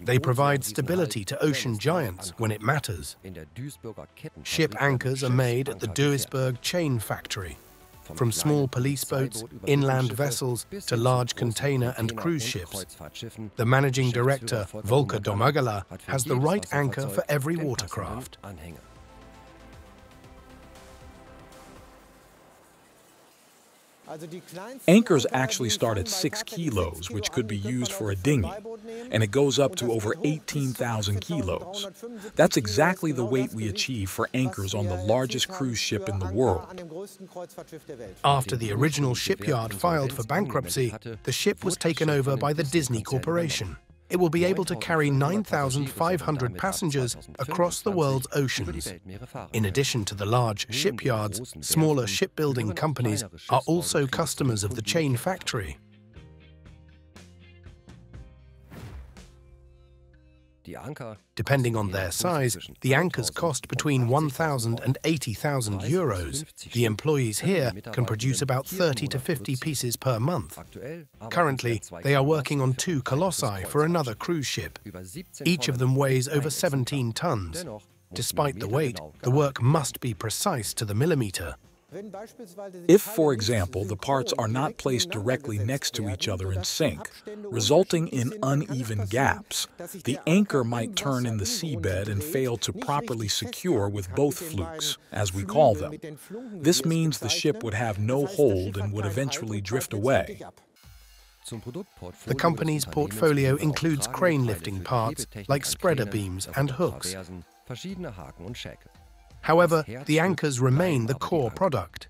They provide stability to ocean giants when it matters. Ship anchors are made at the Duisburg Chain Factory. From small police boats, inland vessels, to large container and cruise ships, the managing director, Volker Domagala, has the right anchor for every watercraft. Anchors actually start at 6 kilos, which could be used for a dinghy, and it goes up to over 18,000 kilos. That's exactly the weight we achieve for anchors on the largest cruise ship in the world. After the original shipyard filed for bankruptcy, the ship was taken over by the Disney Corporation. It will be able to carry 9,500 passengers across the world's oceans. In addition to the large shipyards, smaller shipbuilding companies are also customers of the chain factory. Depending on their size, the anchors cost between 1,000 and 80,000 euros. The employees here can produce about 30 to 50 pieces per month. Currently, they are working on 2 colossi for another cruise ship. Each of them weighs over 17 tons. Despite the weight, the work must be precise to the millimeter. If, for example, the parts are not placed directly next to each other in sync, resulting in uneven gaps, the anchor might turn in the seabed and fail to properly secure with both flukes, as we call them. This means the ship would have no hold and would eventually drift away. The company's portfolio includes crane lifting parts like spreader beams and hooks. However, the anchors remain the core product.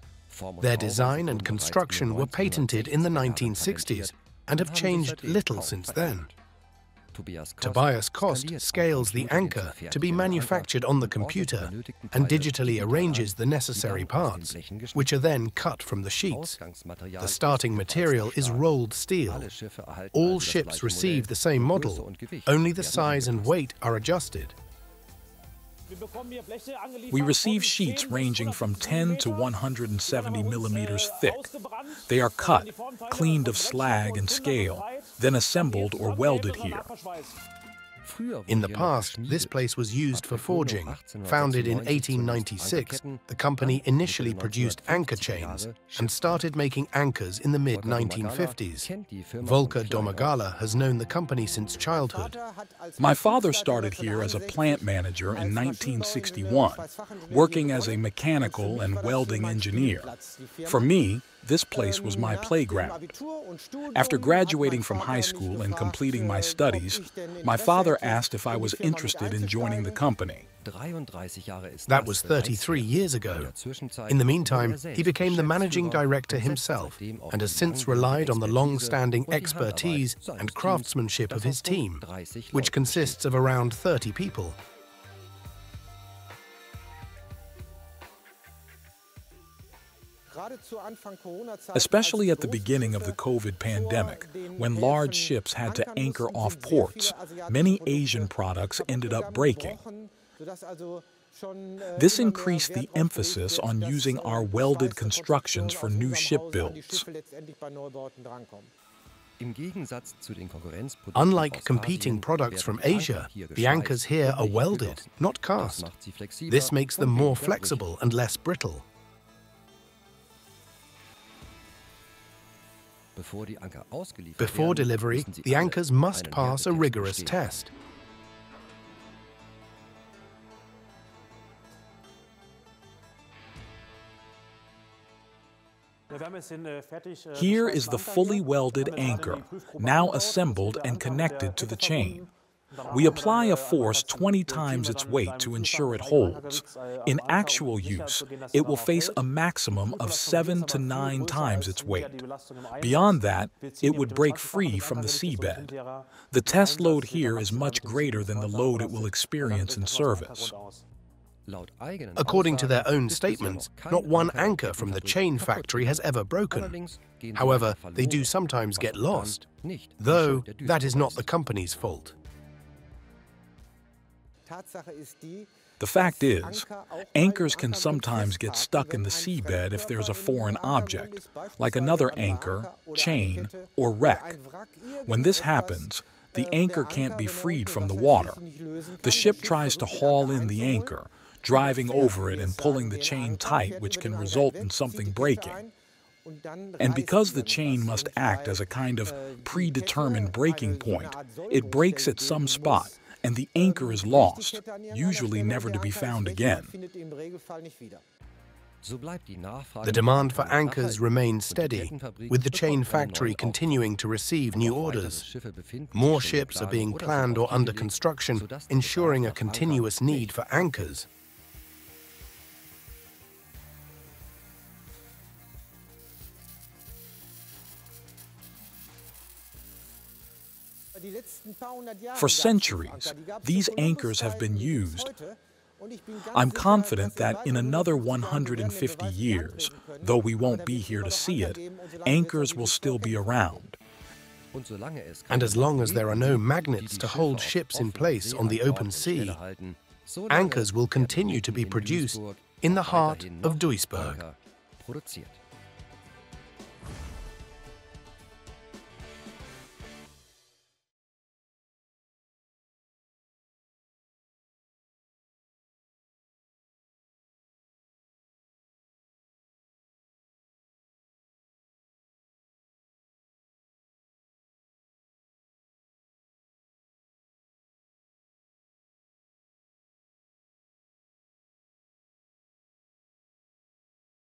Their design and construction were patented in the 1960s and have changed little since then. Tobias Kost scales the anchor to be manufactured on the computer and digitally arranges the necessary parts, which are then cut from the sheets. The starting material is rolled steel. All ships receive the same model, only the size and weight are adjusted. We receive sheets ranging from 10 to 170 millimeters thick. They are cut, cleaned of slag and scale, then assembled or welded here. In the past, this place was used for forging. Founded in 1896, the company initially produced anchor chains and started making anchors in the mid-1950s. Volker Domagala has known the company since childhood. My father started here as a plant manager in 1961, working as a mechanical and welding engineer. For me, this place was my playground. After graduating from high school and completing my studies, my father asked if I was interested in joining the company. That was 33 years ago. In the meantime, he became the managing director himself and has since relied on the long-standing expertise and craftsmanship of his team, which consists of around 30 people. Especially at the beginning of the COVID pandemic, when large ships had to anchor off ports, many Asian products ended up breaking. This increased the emphasis on using our welded constructions for new ship builds. Unlike competing products from Asia, the anchors here are welded, not cast. This makes them more flexible and less brittle. Before delivery, the anchors must pass a rigorous test. Here is the fully welded anchor, now assembled and connected to the chain. We apply a force 20 times its weight to ensure it holds. In actual use, it will face a maximum of 7 to 9 times its weight. Beyond that, it would break free from the seabed. The test load here is much greater than the load it will experience in service. According to their own statements, not one anchor from the chain factory has ever broken. However, they do sometimes get lost, though that is not the company's fault. The fact is, anchors can sometimes get stuck in the seabed if there's a foreign object, like another anchor, chain, or wreck. When this happens, the anchor can't be freed from the water. The ship tries to haul in the anchor, driving over it and pulling the chain tight, which can result in something breaking. And because the chain must act as a kind of predetermined breaking point, it breaks at some spot, and the anchor is lost, usually never to be found again. The demand for anchors remains steady, with the chain factory continuing to receive new orders. More ships are being planned or under construction, ensuring a continuous need for anchors. For centuries, these anchors have been used. I'm confident that in another 150 years, though we won't be here to see it, anchors will still be around. And as long as there are no magnets to hold ships in place on the open sea, anchors will continue to be produced in the heart of Duisburg.